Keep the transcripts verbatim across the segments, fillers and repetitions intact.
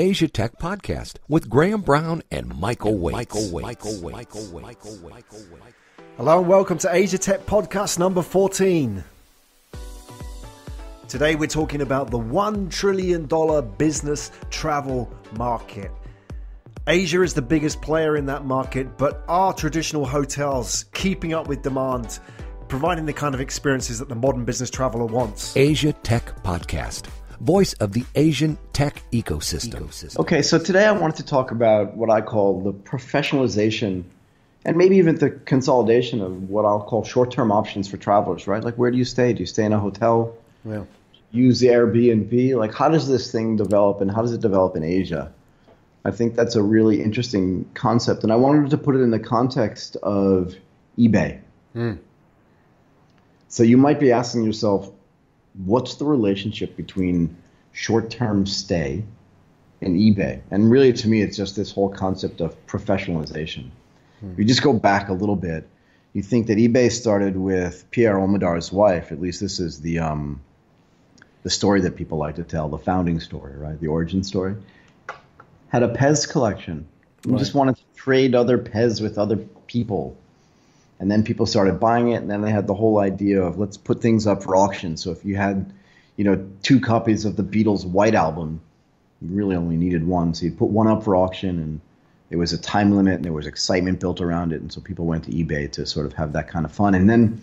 Asia Tech Podcast with Graham Brown and Michael Waite. Michael Waite. Michael Waite. Michael Waite. Michael Waite. Michael Waite. Hello and welcome to Asia Tech Podcast number fourteen. Today we're talking about the one trillion dollars business travel market. Asia is the biggest player in that market, but are traditional hotels keeping up with demand, providing the kind of experiences that the modern business traveler wants? Asia Tech Podcast, voice of the Asian tech ecosystem. Okay, so today I wanted to talk about what I call the professionalization and maybe even the consolidation of what I'll call short-term options for travelers, right? Like, where do you stay? Do you stay in a hotel? Yeah. Use the Airbnb? Like, how does this thing develop, and how does it develop in Asia? I think that's a really interesting concept, and I wanted to put it in the context of eBay. Mm. So you might be asking yourself, what's the relationship between short-term stay and eBay? And really, to me, it's just this whole concept of professionalization. Mm. If you just go back a little bit, you think that eBay started with Pierre Omidar's wife. At least this is the um, the story that people like to tell, the founding story, right? The origin story. Had a Pez collection. We right. just wanted to trade other Pez with other people. And then people started buying it, and then they had the whole idea of, let's put things up for auction. So if you had, you know, two copies of the Beatles' White Album, you really only needed one. So you'd put one up for auction, and there was a time limit, and there was excitement built around it. And so people went to eBay to sort of have that kind of fun. And then,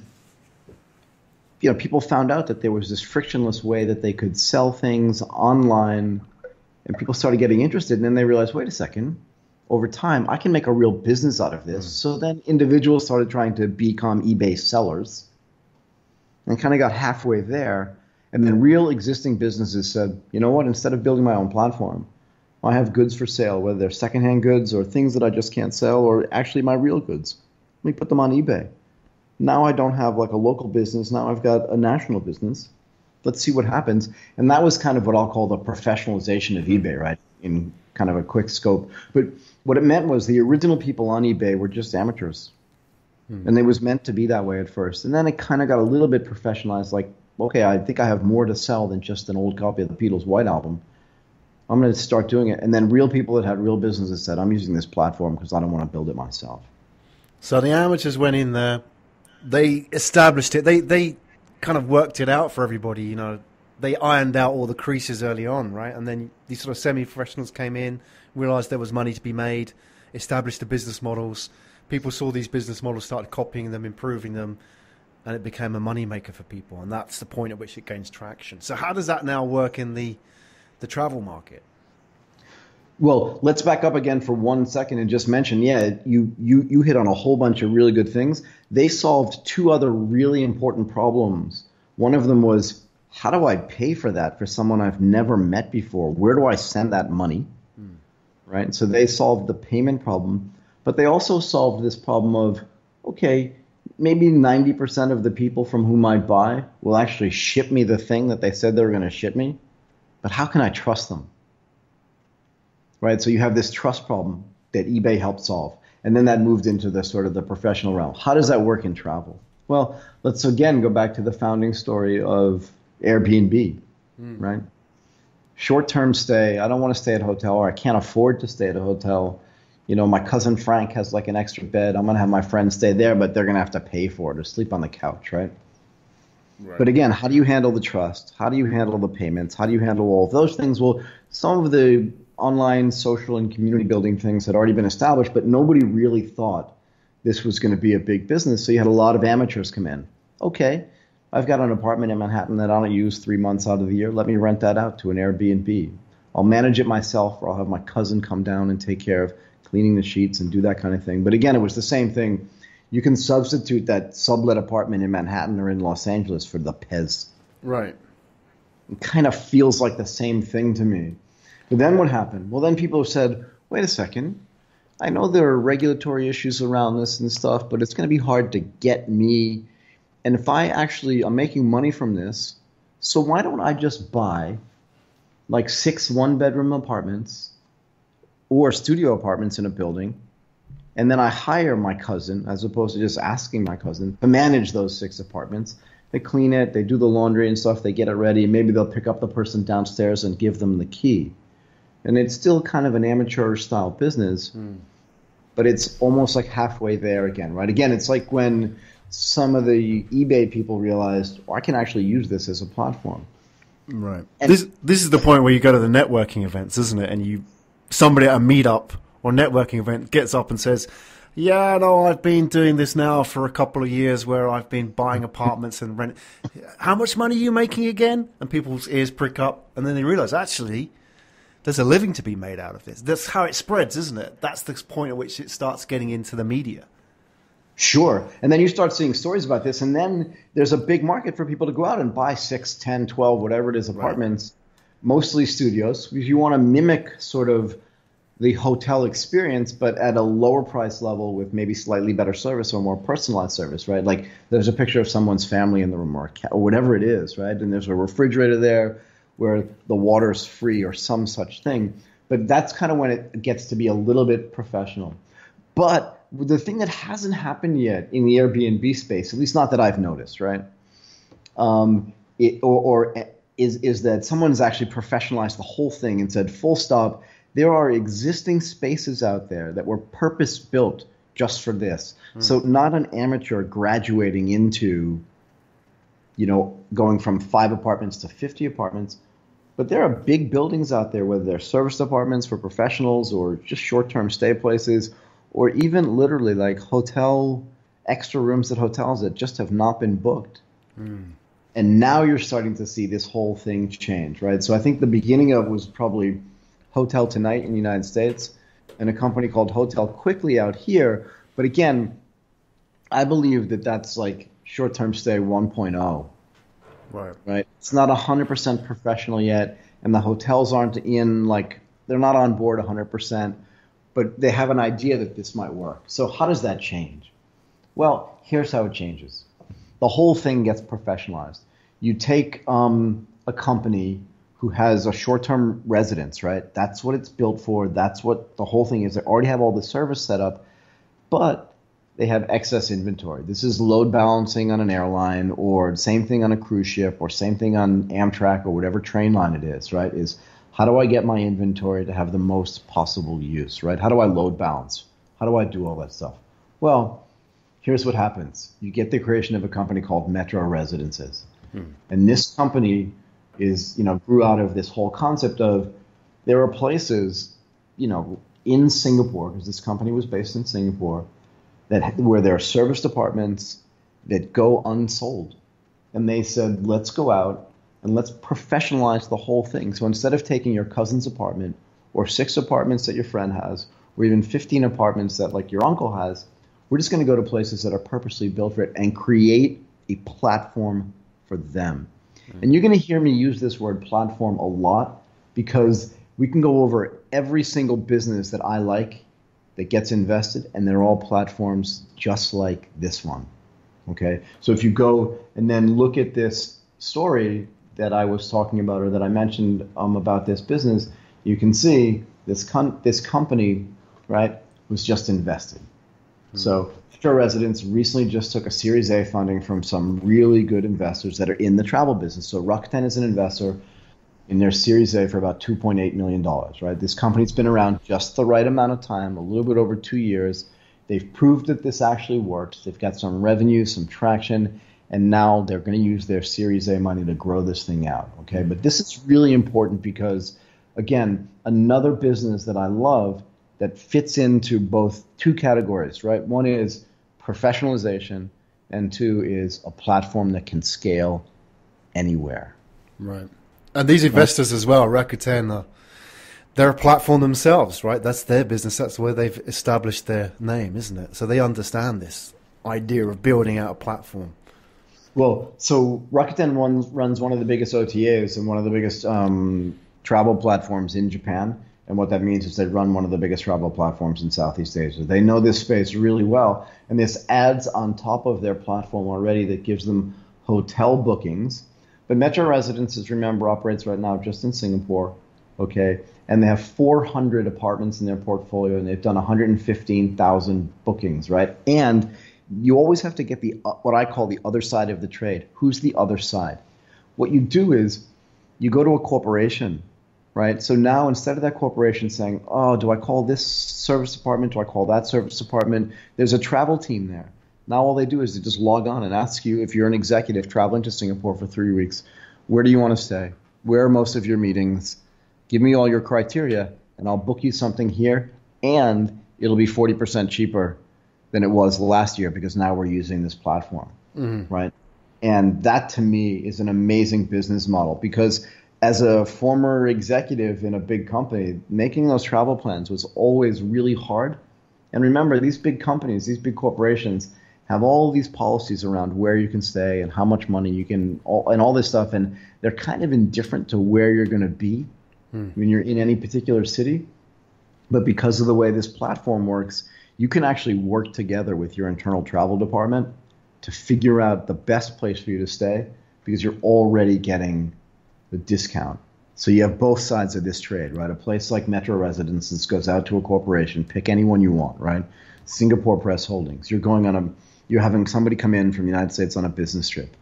you know, people found out that there was this frictionless way that they could sell things online. And people started getting interested, and then they realized, wait a second, over time, I can make a real business out of this. Mm. So then individuals started trying to become eBay sellers and kind of got halfway there. And then real existing businesses said, you know what, instead of building my own platform, I have goods for sale, whether they're secondhand goods or things that I just can't sell or actually my real goods. Let me put them on eBay. Now I don't have like a local business. Now I've got a national business. Let's see what happens. And that was kind of what I'll call the professionalization of eBay, right, in kind of a quick scope. But what it meant was the original people on eBay were just amateurs. Hmm. And it was meant to be that way at first. And then it kind of got a little bit professionalized, like, okay, I think I have more to sell than just an old copy of the Beatles' White Album. I'm going to start doing it. And then real people that had real businesses said, I'm using this platform because I don't want to build it myself. So the amateurs went in there. They established it. They they... kind of worked it out for everybody, you know. They ironed out all the creases early on, right? And then these sort of semi-professionals came in, realized there was money to be made, established the business models. People saw these business models, started copying them, improving them, and it became a money maker for people. And that's the point at which it gains traction. So how does that now work in the the travel market? Well, let's back up again for one second and just mention, yeah, you, you, you hit on a whole bunch of really good things. They solved two other really important problems. One of them was, how do I pay for that for someone I've never met before? Where do I send that money? Hmm. Right? So they solved the payment problem, but they also solved this problem of, okay, maybe ninety percent of the people from whom I buy will actually ship me the thing that they said they were going to ship me, but how can I trust them? Right, so you have this trust problem that eBay helped solve. And then that moved into the sort of the professional realm. How does that work in travel? Well, let's again go back to the founding story of Airbnb, mm. right? Short-term stay, I don't want to stay at a hotel, or I can't afford to stay at a hotel. You know, my cousin Frank has like an extra bed. I'm going to have my friends stay there, but they're going to have to pay for it or sleep on the couch, right? Right. But again, how do you handle the trust? How do you handle the payments? How do you handle all of those things? Well, some of the online social and community building things had already been established, but nobody really thought this was going to be a big business. So you had a lot of amateurs come in. Okay, I've got an apartment in Manhattan that I don't use three months out of the year. Let me rent that out to an Airbnb. I'll manage it myself, or I'll have my cousin come down and take care of cleaning the sheets and do that kind of thing. But again, it was the same thing. You can substitute that sublet apartment in Manhattan or in Los Angeles for the Pez. Right. It kind of feels like the same thing to me. But then what happened? Well, then people said, wait a second, I know there are regulatory issues around this and stuff, but it's going to be hard to get me. And if I actually am making money from this, so why don't I just buy like six one-bedroom apartments or studio apartments in a building, and then I hire my cousin, as opposed to just asking my cousin, to manage those six apartments. They clean it, they do the laundry and stuff, they get it ready, and maybe they'll pick up the person downstairs and give them the key. And it's still kind of an amateur style business, mm. but it's almost like halfway there again, right? Again, it's like when some of the eBay people realized, oh, I can actually use this as a platform. Right. And this this is the point where you go to the networking events, isn't it? And you somebody at a meetup or networking event gets up and says, yeah, no, I've been doing this now for a couple of years where I've been buying apartments and rent. How much money are you making again? And people's ears prick up, and then they realize, actually, there's a living to be made out of this. That's how it spreads, isn't it? That's the point at which it starts getting into the media. Sure. And then you start seeing stories about this, and then there's a big market for people to go out and buy six, ten, twelve, whatever it is, apartments, right. Mostly studios. If you want to mimic sort of the hotel experience, but at a lower price level with maybe slightly better service or more personalized service, right? Like there's a picture of someone's family in the room or, or whatever it is, right? And there's a refrigerator there where the water's free or some such thing. But that's kind of when it gets to be a little bit professional. But the thing that hasn't happened yet in the Airbnb space, at least not that I've noticed, right? Um, it, or, or is, is that someone's actually professionalized the whole thing and said, full stop, there are existing spaces out there that were purpose-built just for this. Mm. So not an amateur graduating into, you know, going from five apartments to fifty apartments, but there are big buildings out there, whether they're service apartments for professionals or just short-term stay places, or even literally like hotel extra rooms at hotels that just have not been booked. Mm. And now you're starting to see this whole thing change, right? So I think the beginning of was probably Hotel Tonight in the United States and a company called Hotel Quickly out here. But again, I believe that that's like short-term stay one point oh, right? Right. It's not one hundred percent professional yet, and the hotels aren't in like – they're not on board one hundred percent, but they have an idea that this might work. So how does that change? Well, here's how it changes. The whole thing gets professionalized. You take um, a company – who has a short-term residence, right? That's what it's built for. That's what the whole thing is. They already have all the service set up, but they have excess inventory. This is load balancing on an airline or same thing on a cruise ship or same thing on Amtrak or whatever train line it is, right? Is how do I get my inventory to have the most possible use, right? How do I load balance? How do I do all that stuff? Well, here's what happens. You get the creation of a company called Metro Residences. Hmm. And this company is, you know, grew out of this whole concept of there are places, you know, in Singapore, because this company was based in Singapore, that where there are service departments that go unsold. And they said, let's go out and let's professionalize the whole thing. So instead of taking your cousin's apartment or six apartments that your friend has, or even fifteen apartments that like your uncle has, we're just going to go to places that are purposely built for it and create a platform for them. And you're going to hear me use this word platform a lot because we can go over every single business that I like that gets invested, and they're all platforms just like this one. Okay? So if you go and then look at this story that I was talking about or that I mentioned um, about this business, you can see this com- this company, right, was just invested. So Metro Residence recently just took a Series A funding from some really good investors that are in the travel business. So Rakuten is an investor in their Series A for about two point eight million dollars, right? This company's been around just the right amount of time, a little bit over two years. They've proved that this actually works. They've got some revenue, some traction, and now they're going to use their Series A money to grow this thing out, okay? But this is really important because, again, another business that I love that fits into both two categories, right? One is professionalization, and two is a platform that can scale anywhere. Right. And these investors as well, Rakuten, they're a platform themselves, right? That's their business. That's where they've established their name, isn't it? So they understand this idea of building out a platform. Well, so Rakuten runs, runs one of the biggest O T As and one of the biggest um, travel platforms in Japan. And what that means is they run one of the biggest travel platforms in Southeast Asia. They know this space really well, and this adds on top of their platform already that gives them hotel bookings. But Metro Residences, remember, operates right now just in Singapore, okay? And they have four hundred apartments in their portfolio, and they've done one hundred fifteen thousand bookings, right? And you always have to get the what I call the other side of the trade. Who's the other side? What you do is you go to a corporation, right? So now instead of that corporation saying, oh, do I call this service department? Do I call that service department? There's a travel team there. Now all they do is they just log on and ask you, if you're an executive traveling to Singapore for three weeks, where do you want to stay? Where are most of your meetings? Give me all your criteria, and I'll book you something here, and it'll be forty percent cheaper than it was last year because now we're using this platform, mm-hmm. right? And that, to me, is an amazing business model because as a former executive in a big company, making those travel plans was always really hard. And remember, these big companies, these big corporations – have all these policies around where you can stay and how much money you can, all, and all this stuff, and they're kind of indifferent to where you're going to be hmm. when you're in any particular city. But because of the way this platform works, you can actually work together with your internal travel department to figure out the best place for you to stay because you're already getting the discount. So you have both sides of this trade, right? A place like Metro Residences goes out to a corporation, pick anyone you want, right? Singapore Press Holdings, you're going on a You're having somebody come in from the United States on a business trip.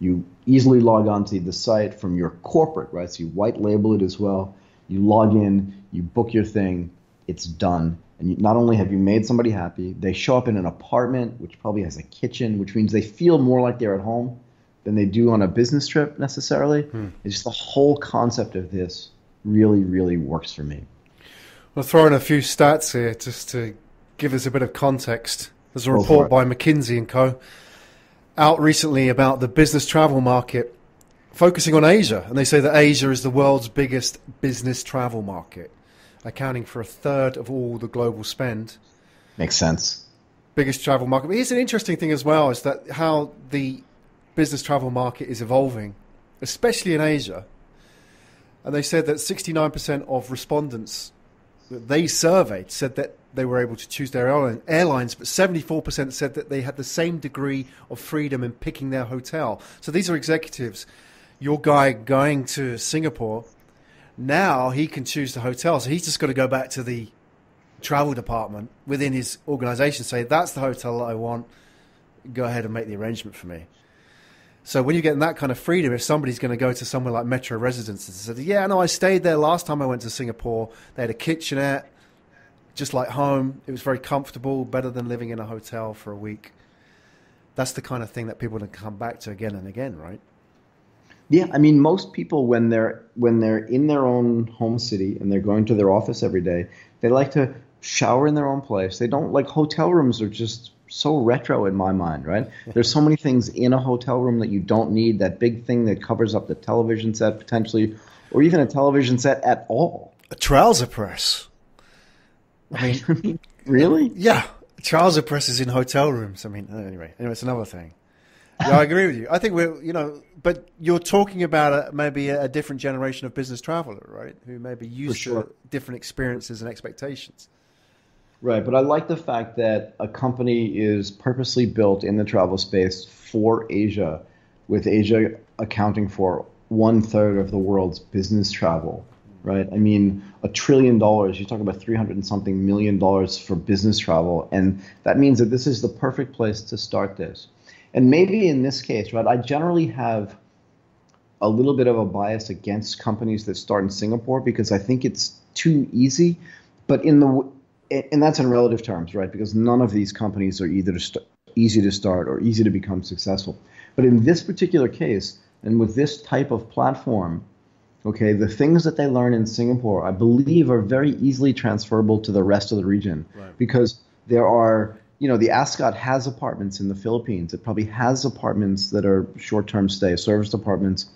You easily log onto the site from your corporate, right? So you white label it as well. You log in, you book your thing, it's done. And you, not only have you made somebody happy, they show up in an apartment, which probably has a kitchen, which means they feel more like they're at home than they do on a business trip necessarily. Hmm. It's just the whole concept of this really, really works for me. I'll throw in a few stats here just to give us a bit of context. There's a report by McKinsey and Co. out recently about the business travel market, focusing on Asia. And they say that Asia is the world's biggest business travel market, accounting for a third of all the global spend. Makes sense. Biggest travel market. But here's an interesting thing as well, is that how the business travel market is evolving, especially in Asia. And they said that sixty-nine percent of respondents that they surveyed said that they were able to choose their airline, airlines, but seventy-four percent said that they had the same degree of freedom in picking their hotel. So these are executives. Your guy going to Singapore, now he can choose the hotel. So he's just got to go back to the travel department within his organization, say, that's the hotel that I want. Go ahead and make the arrangement for me. So when you're getting that kind of freedom, if somebody's going to go to somewhere like Metro Residences and say, yeah, no, I stayed there last time I went to Singapore. They had a kitchenette. Just like home, it was very comfortable, better than living in a hotel for a week. That's the kind of thing that people can come back to again and again, right? Yeah, I mean, most people, when they're when they're in their own home city and they're going to their office every day, they like to shower in their own place. They don't like hotel rooms are just so retro in my mind, right? There's so many things in a hotel room that you don't need, that big thing that covers up the television set potentially, or even a television set at all. A trouser press. I mean, really? Yeah. Trouser presses in hotel rooms. I mean, anyway, anyway, it's another thing. Yeah, I agree with you. I think we're, you know, but you're talking about a, maybe a different generation of business traveler, right? Who may be used sure. to different experiences and expectations. Right. But I like the fact that a company is purposely built in the travel space for Asia, with Asia accounting for one third of the world's business travel. Right. I mean, a trillion dollars, you talk about three hundred and something million dollars for business travel. And that means that this is the perfect place to start this. And maybe in this case, right, I generally have a little bit of a bias against companies that start in Singapore because I think it's too easy. But in the and that's in relative terms, right, because none of these companies are either to st- easy to start or easy to become successful. But in this particular case and with this type of platform, okay, the things that they learn in Singapore, I believe, are very easily transferable to the rest of the region right. because there are, you know, the Ascot has apartments in the Philippines. It probably has apartments that are short-term stay, service apartments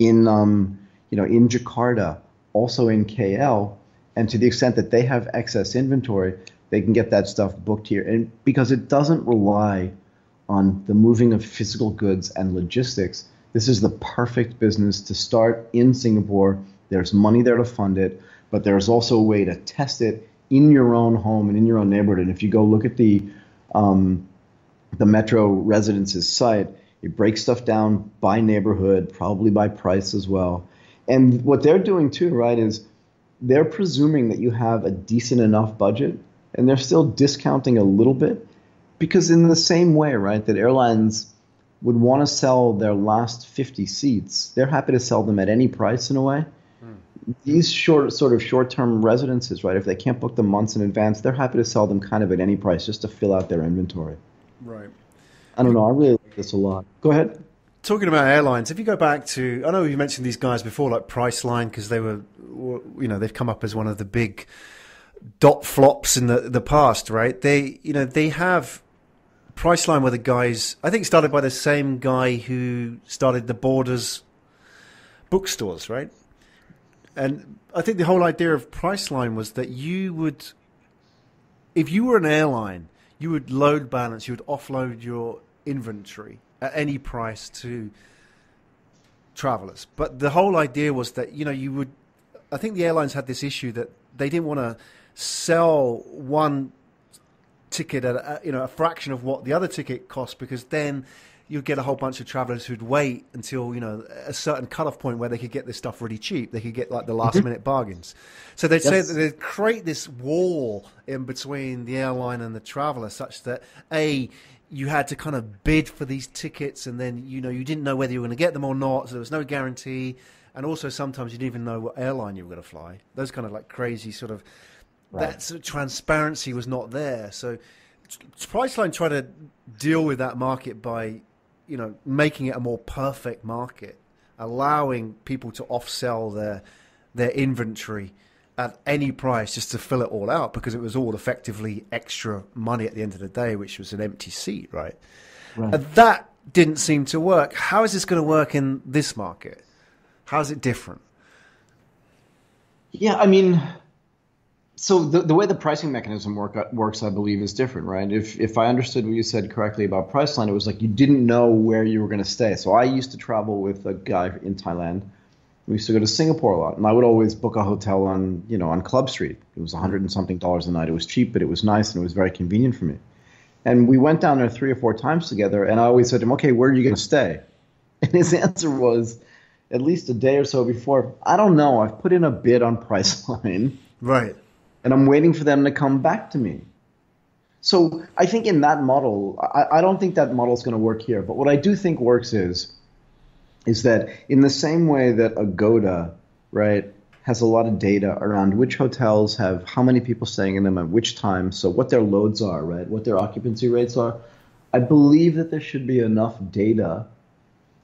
in, um, you know, in Jakarta, also in K L. And to the extent that they have excess inventory, they can get that stuff booked here. And because it doesn't rely on the moving of physical goods and logistics, this is the perfect business to start in Singapore. There's money there to fund it, but there's also a way to test it in your own home and in your own neighborhood. And if you go look at the um, the Metro Residences site, it breaks stuff down by neighborhood, probably by price as well. And what they're doing too, right, is they're presuming that you have a decent enough budget, and they're still discounting a little bit because in the same way, right, that airlines would want to sell their last fifty seats, they're happy to sell them at any price in a way. Mm. these short sort of short-term residences, right, if they can't book them months in advance, they're happy to sell them kind of at any price just to fill out their inventory. Right. I don't know. I really like this a lot. Go ahead. Talking about airlines, if you go back to, I know you mentioned these guys before, like Priceline, because they were, you know, they've come up as one of the big dot flops in the the past, right? They, you know, they have Priceline were the guys, I think started by the same guy who started the Borders bookstores, right? And I think the whole idea of Priceline was that you would, if you were an airline, you would load balance, you would offload your inventory at any price to travelers. But the whole idea was that, you know, you would, I think the airlines had this issue that they didn't want to sell one ticket at a, you know, a fraction of what the other ticket cost, because then you'd get a whole bunch of travelers who'd wait until, you know, a certain cutoff point where they could get this stuff really cheap. They could get like the last minute bargains. So they'd yes. say that they'd create this wall in between the airline and the traveler such that a, you had to kind of bid for these tickets, and then, you know, you didn't know whether you were going to get them or not, so there was no guarantee. And also sometimes you didn't even know what airline you were going to fly. Those kind of like crazy sort of right. that sort of transparency was not there. So Priceline tried to deal with that market by, you know, making it a more perfect market, allowing people to offsell their their inventory at any price just to fill it all out, because it was all effectively extra money at the end of the day, which was an empty seat, right? right. And that didn't seem to work. How is this going to work in this market? How is it different? Yeah, I mean, so the, the way the pricing mechanism work, works, I believe, is different, right? If if I understood what you said correctly about Priceline, it was like you didn't know where you were going to stay. So I used to travel with a guy in Thailand. We used to go to Singapore a lot, and I would always book a hotel on, you know, on Club Street. It was a hundred and something dollars a night. It was cheap, but it was nice, and it was very convenient for me. And we went down there three or four times together, and I always said to him, okay, where are you going to stay? And his answer was, at least a day or so before, I don't know. I've put in a bid on Priceline. Right. And I'm waiting for them to come back to me. So I think in that model, I, I don't think that model is going to work here. But what I do think works is, is that in the same way that Agoda, right, has a lot of data around which hotels have how many people staying in them at which time, so what their loads are, right, what their occupancy rates are, I believe that there should be enough data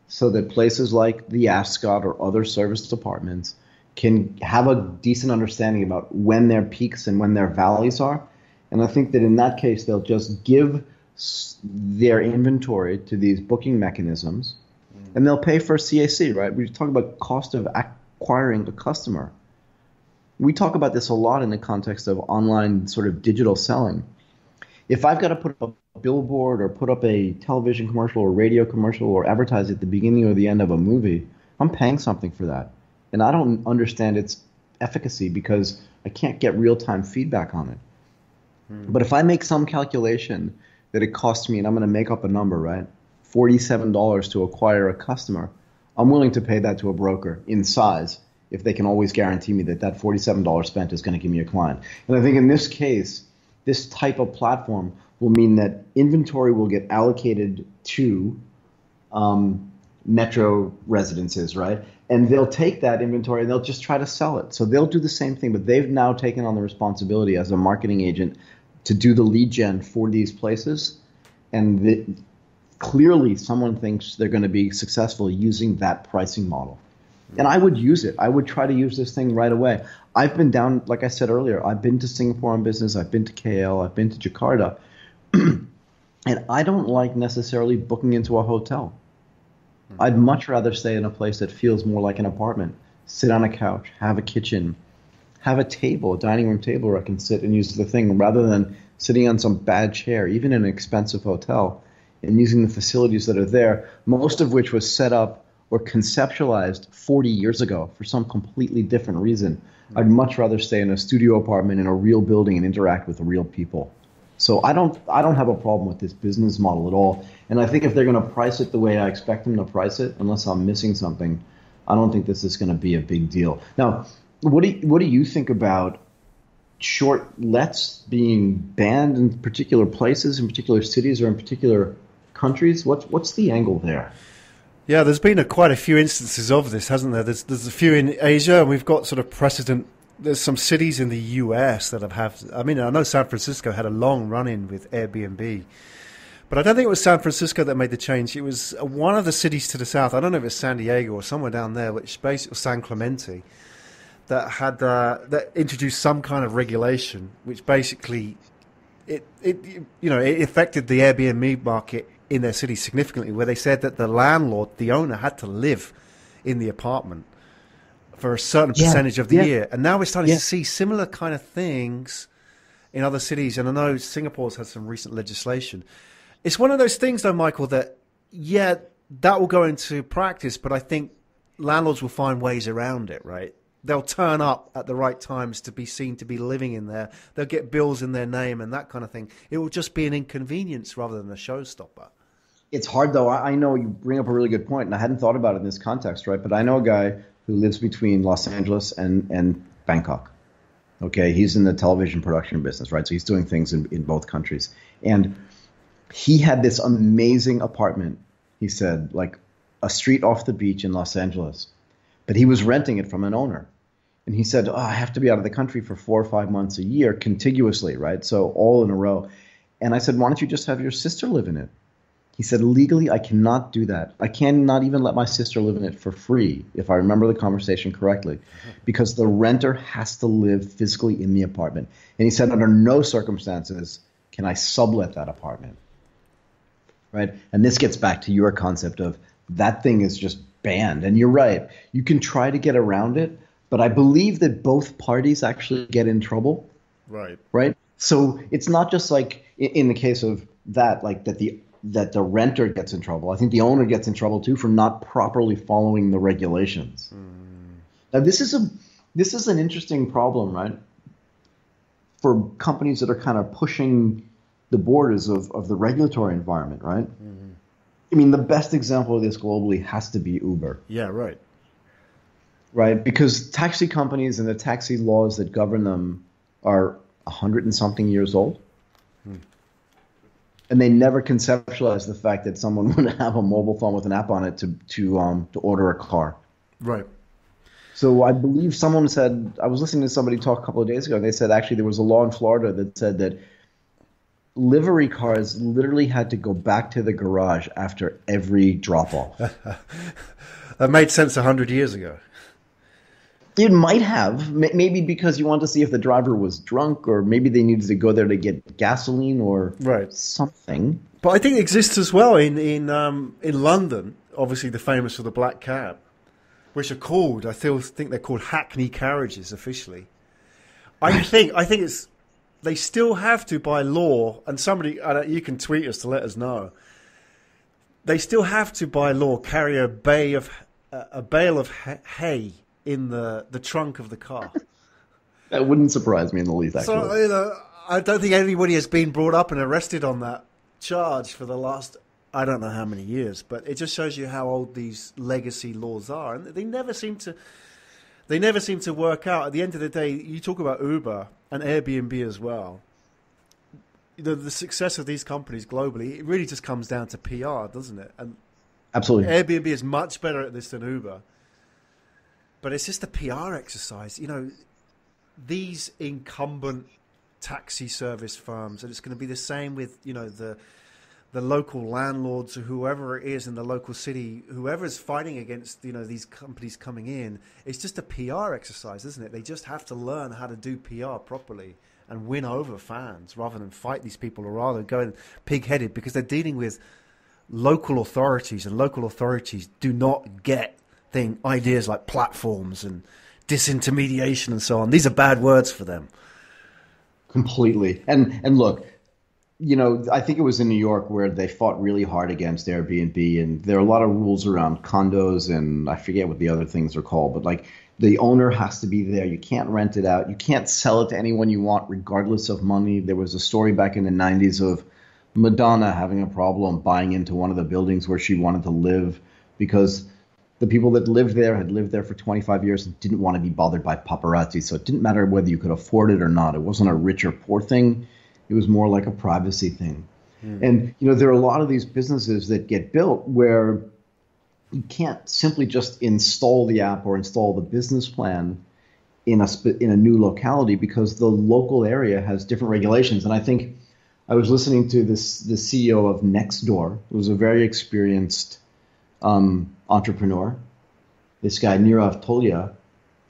so that places like the Ascot or other service departments can have a decent understanding about when their peaks and when their valleys are. And I think that in that case, they'll just give their inventory to these booking mechanisms, and they'll pay for C A C, right? We talk about cost of acquiring a customer. We talk about this a lot in the context of online sort of digital selling. If I've got to put up a billboard or put up a television commercial or radio commercial or advertise at the beginning or the end of a movie, I'm paying something for that. And I don't understand its efficacy because I can't get real-time feedback on it. Hmm. But if I make some calculation that it costs me, and I'm going to make up a number, right, forty-seven dollars to acquire a customer, I'm willing to pay that to a broker in size if they can always guarantee me that that forty-seven dollars spent is going to give me a client. And I think in this case, this type of platform will mean that inventory will get allocated to um, Metro Residences, right? And they'll take that inventory and they'll just try to sell it. So they'll do the same thing, but they've now taken on the responsibility as a marketing agent to do the lead gen for these places. And the, clearly someone thinks they're going to be successful using that pricing model. And I would use it. I would try to use this thing right away. I've been down, like I said earlier, I've been to Singapore on business. I've been to K L. I've been to Jakarta. And I don't like necessarily booking into a hotel. I'd much rather stay in a place that feels more like an apartment, sit on a couch, have a kitchen, have a table, a dining room table where I can sit and use the thing, rather than sitting on some bad chair, even in an expensive hotel, and using the facilities that are there, most of which was set up or conceptualized forty years ago for some completely different reason. I'd much rather stay in a studio apartment in a real building and interact with real people. So I don't I don't have a problem with this business model at all. And I think if they're going to price it the way I expect them to price it, unless I'm missing something, I don't think this is going to be a big deal. Now, what do you, what do you think about short lets being banned in particular places, in particular cities, or in particular countries? What's what's the angle there? Yeah, there's been a, quite a few instances of this, hasn't there? There's, there's a few in Asia, and we've got sort of precedent. There's some cities in the U S that have had, I mean, I know San Francisco had a long run-in with Airbnb, but I don't think it was San Francisco that made the change. It was one of the cities to the south. I don't know if it's San Diego or somewhere down there, which basically San Clemente, that had uh, that introduced some kind of regulation, which basically it, it you know it affected the Airbnb market in their city significantly, where they said that the landlord, the owner, had to live in the apartment for a certain yeah. percentage of the yeah. year. And now we're starting yeah. to see similar kind of things in other cities. And I know Singapore's had some recent legislation. It's one of those things, though, Michael, that, yeah, that will go into practice, but I think landlords will find ways around it, right? They'll turn up at the right times to be seen to be living in there. They'll get bills in their name and that kind of thing. It will just be an inconvenience rather than a showstopper. It's hard, though. I know you bring up a really good point, and I hadn't thought about it in this context, right? But I know a guy who lives between Los Angeles and, and Bangkok. Okay, he's in the television production business, right? So he's doing things in, in both countries. And he had this amazing apartment, he said, like a street off the beach in Los Angeles. But he was renting it from an owner. And he said, oh, I have to be out of the country for four or five months a year contiguously, right? So all in a row. And I said, why don't you just have your sister live in it? He said, legally, I cannot do that. I cannot even let my sister live in it for free, if I remember the conversation correctly, because the renter has to live physically in the apartment. And he said, under no circumstances can I sublet that apartment, right? And this gets back to your concept of that thing is just banned. And you're right. You can try to get around it, but I believe that both parties actually get in trouble. Right. Right? So it's not just like in the case of that, like that the that the renter gets in trouble. I think the owner gets in trouble too for not properly following the regulations. Mm. Now this is a this is an interesting problem, right? For companies that are kind of pushing the borders of, of the regulatory environment, right? Mm-hmm. I mean, the best example of this globally has to be Uber. Yeah, right. Right, because taxi companies and the taxi laws that govern them are a hundred and something years old. Hmm. And they never conceptualized the fact that someone would have a mobile phone with an app on it to to um to order a car. Right. So I believe someone said, I was listening to somebody talk a couple of days ago, and they said actually there was a law in Florida that said that livery cars literally had to go back to the garage after every drop-off. That made sense a hundred years ago. It might have, maybe because you want to see if the driver was drunk, or maybe they needed to go there to get gasoline or right. something. But I think it exists as well in in um, in London. Obviously, the famous for the black cab, which are called, I still think they're called hackney carriages officially. I think I think it's they still have to by law, and somebody you can tweet us to let us know. They still have to by law carry a bay of a bale of hay in the, the trunk of the car. That wouldn't surprise me in the least, actually. So, you know, I don't think anybody has been brought up and arrested on that charge for the last, I don't know how many years, but it just shows you how old these legacy laws are. And they never seem to, they never seem to work out. At the end of the day, you talk about Uber and Airbnb as well. The, the success of these companies globally, it really just comes down to P R, doesn't it? And absolutely. Airbnb is much better at this than Uber. But it's just a P R exercise. You know, these incumbent taxi service firms, and it's going to be the same with, you know, the the local landlords or whoever it is in the local city, whoever's fighting against, you know, these companies coming in. It's just a P R exercise, isn't it? They just have to learn how to do P R properly and win over fans rather than fight these people, or rather than going pig-headed, because they're dealing with local authorities, and local authorities do not get thing ideas like platforms and disintermediation and so on. These are bad words for them. Completely. And and look, you know, I think it was in New York where they fought really hard against Airbnb, and there are a lot of rules around condos, and I forget what the other things are called, but like the owner has to be there. You can't rent it out. You can't sell it to anyone you want regardless of money. There was a story back in the nineties of Madonna having a problem buying into one of the buildings where she wanted to live because the people that lived there had lived there for twenty-five years and didn't want to be bothered by paparazzi. So it didn't matter whether you could afford it or not. It wasn't a rich or poor thing. It was more like a privacy thing. Mm. And, you know, there are a lot of these businesses that get built where you can't simply just install the app or install the business plan in a sp- in a new locality, because the local area has different regulations. And I think I was listening to this the C E O of Nextdoor, who's a very experienced um, entrepreneur, this guy Nirav Tolia,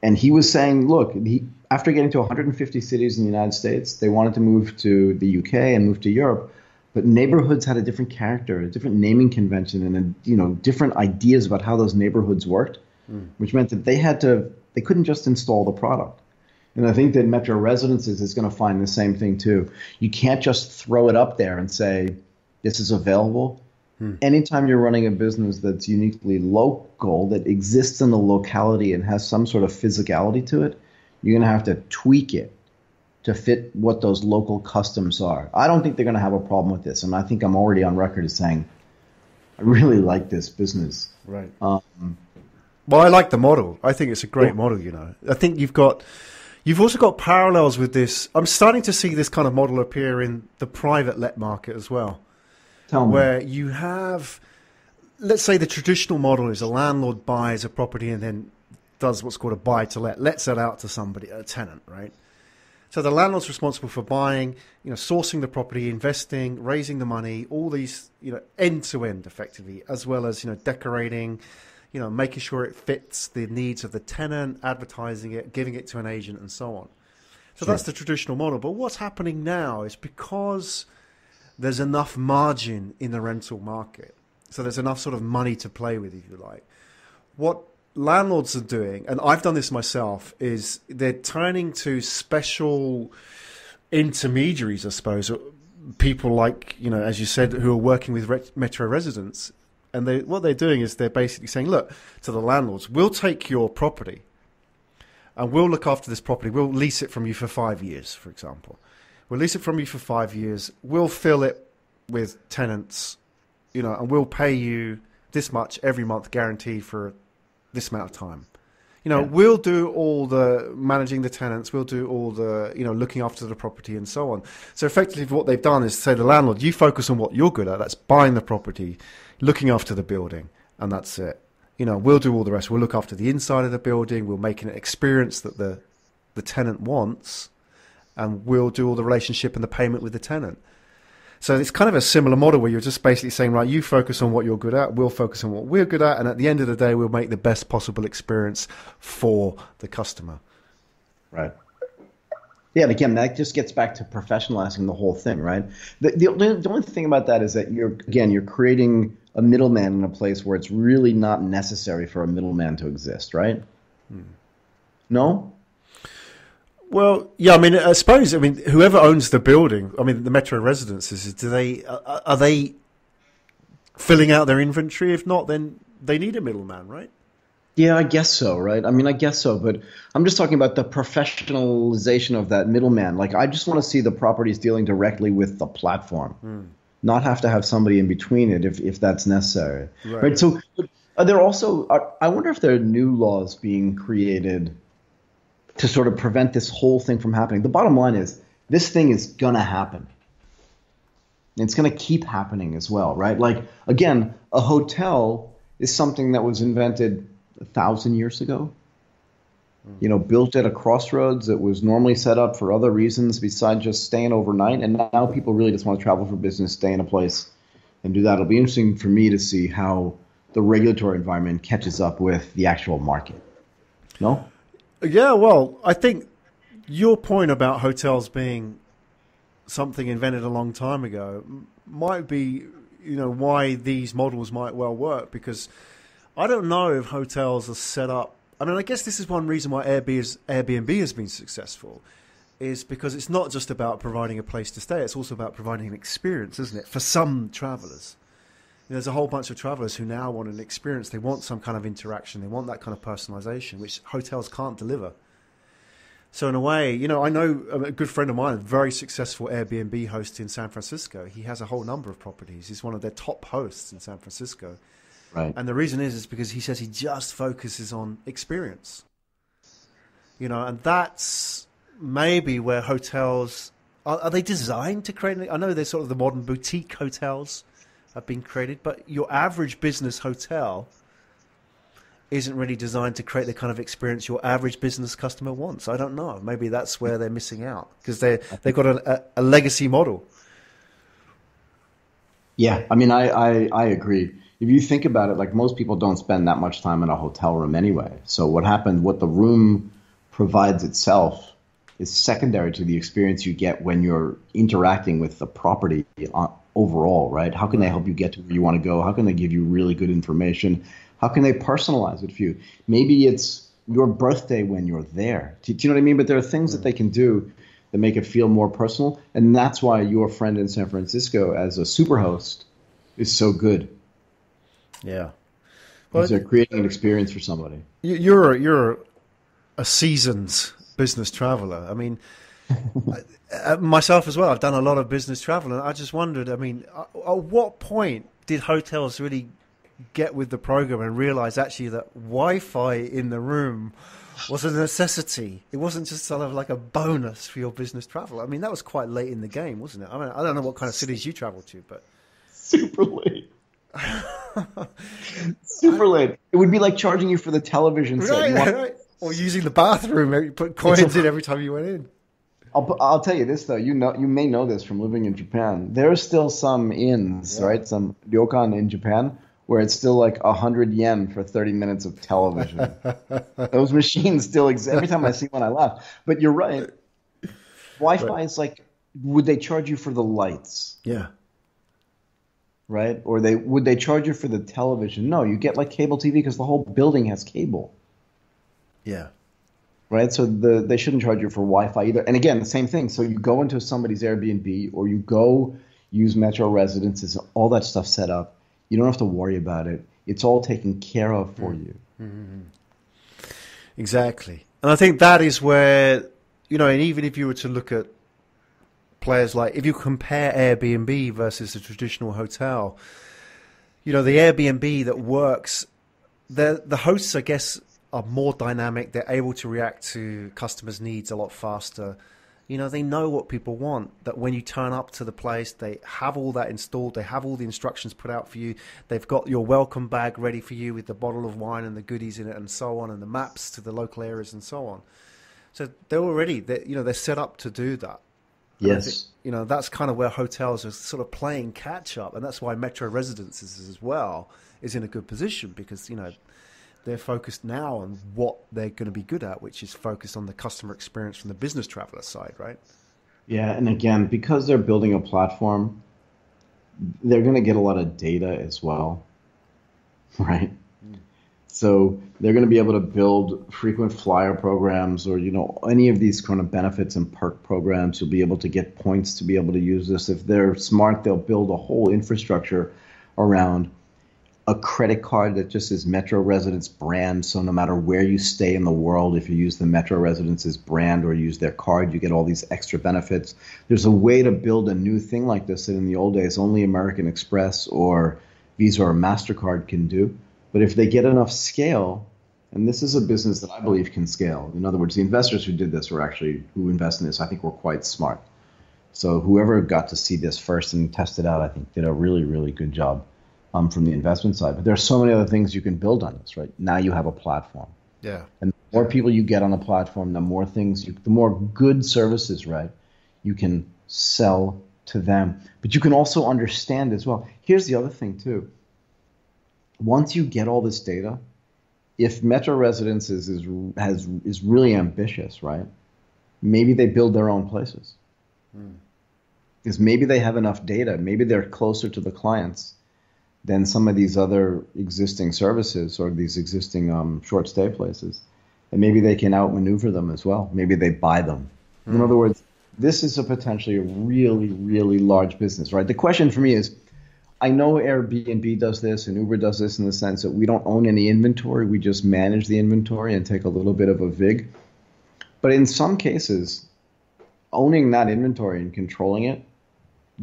and he was saying, look, he, after getting to one hundred fifty cities in the United States, they wanted to move to the U K and move to Europe, but neighborhoods had a different character, a different naming convention, and a, you know different ideas about how those neighborhoods worked, mm. which meant that they had to they couldn't just install the product. And I think that Metro Residences is going to find the same thing too. You can't just throw it up there and say, this is available. Hmm. Anytime you're running a business that's uniquely local, that exists in the locality and has some sort of physicality to it, you're going to have to tweak it to fit what those local customs are. I don't think they're going to have a problem with this. And I think I'm already on record as saying, I really like this business. Right. Um, well, I like the model. I think it's a great yeah. model, you know. I think you've got... You've also got parallels with this. I'm starting to see this kind of model appear in the private let market as well. Tell me. Where you have, let's say the traditional model is a landlord buys a property and then does what's called a buy to let, lets that out to somebody, a tenant, right? So the landlord's responsible for buying, you know, sourcing the property, investing, raising the money, all these, you know, end to end effectively, as well as, you know, decorating, you know, making sure it fits the needs of the tenant, advertising it, giving it to an agent, and so on. So sure. That's the traditional model. But what's happening now is because there's enough margin in the rental market, so there's enough sort of money to play with, if you like, what landlords are doing, and I've done this myself, is they're turning to special intermediaries, I suppose, people like, you know, as you said, who are working with Metro residents. And they, what they're doing is they're basically saying, look, to the landlords, we'll take your property and we'll look after this property. We'll lease it from you for five years, for example. We'll lease it from you for five years. We'll fill it with tenants, you know, and we'll pay you this much every month guaranteed for this amount of time. You know, yeah. we'll do all the managing the tenants. We'll do all the, you know, looking after the property and so on. So effectively what they've done is say to the landlord, you focus on what you're good at. That's buying the property, looking after the building, and that's it. You know, we'll do all the rest. We'll look after the inside of the building. We'll make an experience that the, the tenant wants, and we'll do all the relationship and the payment with the tenant. So it's kind of a similar model where you're just basically saying, right, you focus on what you're good at, we'll focus on what we're good at, and at the end of the day, we'll make the best possible experience for the customer. Right. Yeah, and again, that just gets back to professionalizing the whole thing, right? The, the, the only thing about that is that, you're again, you're creating a middleman in a place where it's really not necessary for a middleman to exist, right? Hmm. No? Well, yeah, I mean, I suppose, I mean, whoever owns the building, I mean, the Metro Residences, do they, are they filling out their inventory? If not, then they need a middleman, right? Yeah, I guess so, right? I mean, I guess so, but I'm just talking about the professionalization of that middleman. Like, I just want to see the properties dealing directly with the platform, mm. not have to have somebody in between it if, if that's necessary. Right. right? So are there also, are, I wonder if there are new laws being created to sort of prevent this whole thing from happening. The bottom line is this thing is going to happen. And it's going to keep happening as well, right? Like, again, a hotel is something that was invented a thousand years ago, mm. you know, built at a crossroads that was normally set up for other reasons besides just staying overnight. And now people really just want to travel for business, stay in a place and do that. It'll be interesting for me to see how the regulatory environment catches up with the actual market. No? Yeah, well, I think your point about hotels being something invented a long time ago might be, you know, why these models might well work, because I don't know if hotels are set up. I mean, I guess this is one reason why Airbnb has been successful, is because it's not just about providing a place to stay. It's also about providing an experience, isn't it, for some travelers. There's a whole bunch of travelers who now want an experience. They want some kind of interaction. They want that kind of personalization, which hotels can't deliver. So in a way, you know, I know a good friend of mine, a very successful Airbnb host in San Francisco. He has a whole number of properties. He's one of their top hosts in San Francisco. Right. And the reason is, is because he says he just focuses on experience, you know, and that's maybe where hotels are, are they designed to create? I know they're sort of the modern boutique hotels have been created, but your average business hotel isn't really designed to create the kind of experience your average business customer wants. I don't know. Maybe that's where they're missing out, because they they've got a, a legacy model. Yeah, I mean, I, I I agree. If you think about it, like, most people don't spend that much time in a hotel room anyway. So what happened? What the room provides itself is secondary to the experience you get when you're interacting with the property overall, right? How can they help you get to where you want to go? How can they give you really good information? How can they personalize it for you? Maybe it's your birthday when you're there. Do, do you know what I mean? But there are things that they can do that make it feel more personal. And that's why your friend in San Francisco as a superhost is so good. Yeah. Well, they're creating an experience for somebody. You're, you're a seasoned business traveler. I mean, myself as well, I've done a lot of business travel. And I just wondered, I mean, at what point did hotels really get with the program and realize actually that Wi-Fi in the room was a necessity? It wasn't just sort of like a bonus for your business travel. I mean, that was quite late in the game, wasn't it? I mean, I don't know what kind of cities you travel to, but super late. Super late. It would be like charging you for the television set, right, right. Or using the bathroom where you put coins a, in every time you went in. I'll, I'll tell you this though, you know, you may know this from living in Japan. There are still some inns, yeah. right? Some ryokan in Japan where it's still like one hundred yen for thirty minutes of television. Those machines still exist. Every time I see one, I laugh. But you're right. Wi-Fi right. is like, would they charge you for the lights? Yeah. Right? Or they would they charge you for the television? No, you get like cable T V because the whole building has cable. Yeah. Right? So the, they shouldn't charge you for Wi-Fi either. And again, the same thing. So you go into somebody's Airbnb or you go use Metro Residences, all that stuff set up. You don't have to worry about it. It's all taken care of for you. Mm-hmm. Exactly. And I think that is where, you know, and even if you were to look at players like, if you compare Airbnb versus a traditional hotel, you know, the Airbnb that works, the the hosts, I guess, are more dynamic. They're able to react to customers' needs a lot faster. You know, they know what people want, that when you turn up to the place, they have all that installed. They have all the instructions put out for you. They've got your welcome bag ready for you with the bottle of wine and the goodies in it and so on, and the maps to the local areas and so on. So they're already, they're, you know, they're set up to do that. And yes. Think, you know, that's kind of where hotels are sort of playing catch up. And that's why Metro Residences as well is in a good position because, you know, they're focused now on what they're going to be good at, which is focused on the customer experience from the business traveler side, right? Yeah, and again, because they're building a platform, they're going to get a lot of data as well, right? Mm. So they're going to be able to build frequent flyer programs or, you know, any of these kind of benefits and perk programs. You'll be able to get points to be able to use this. If they're smart, they'll build a whole infrastructure around a credit card that just is Metro Residence brand. So no matter where you stay in the world, if you use the Metro Residences brand or use their card, you get all these extra benefits. There's a way to build a new thing like this that in the old days only American Express or Visa or MasterCard can do. But if they get enough scale, and this is a business that I believe can scale. In other words, the investors who did this were actually, who invest in this, I think were quite smart. So whoever got to see this first and test it out, I think did a really, really good job. Um, from the investment side, but there are so many other things you can build on this, right? Now you have a platform. Yeah. And the more people you get on the platform, the more things, you, the more good services, right, you can sell to them. But you can also understand as well. Here's the other thing too. Once you get all this data, if Metro Residences is has is really ambitious, right, maybe they build their own places. Mm. Because maybe they have enough data. Maybe they're closer to the clients than some of these other existing services or these existing um, short stay places. And maybe they can outmaneuver them as well. Maybe they buy them. Mm. In other words, this is a potentially a really, really large business, right? The question for me is, I know Airbnb does this and Uber does this in the sense that we don't own any inventory. We just manage the inventory and take a little bit of a vig. But in some cases, owning that inventory and controlling it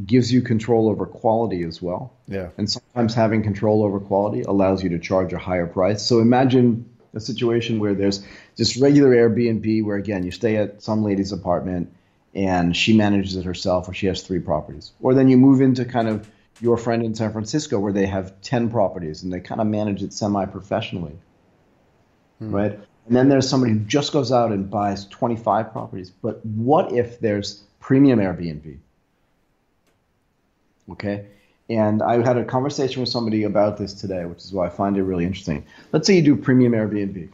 gives you control over quality as well. Yeah. And sometimes having control over quality allows you to charge a higher price. So imagine a situation where there's just regular Airbnb where, again, you stay at some lady's apartment and she manages it herself or she has three properties. Or then you move into kind of your friend in San Francisco where they have ten properties and they kind of manage it semi-professionally. hmm. right? And then there's somebody who just goes out and buys twenty-five properties. But what if there's premium Airbnb? Okay. And I had a conversation with somebody about this today, which is why I find it really interesting. Let's say you do premium Airbnb,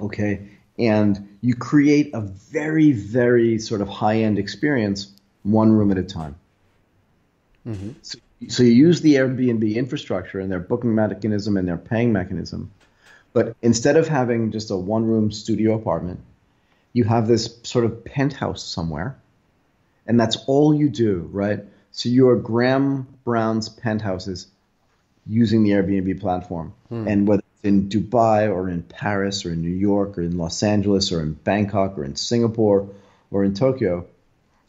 okay, and you create a very, very sort of high-end experience one room at a time. Mm-hmm. So, so you use the Airbnb infrastructure and their booking mechanism and their paying mechanism, but instead of having just a one-room studio apartment, you have this sort of penthouse somewhere, and that's all you do, right? So your Graham Brown's penthouses using the Airbnb platform. Hmm. And whether it's in Dubai or in Paris or in New York or in Los Angeles or in Bangkok or in Singapore or in Tokyo,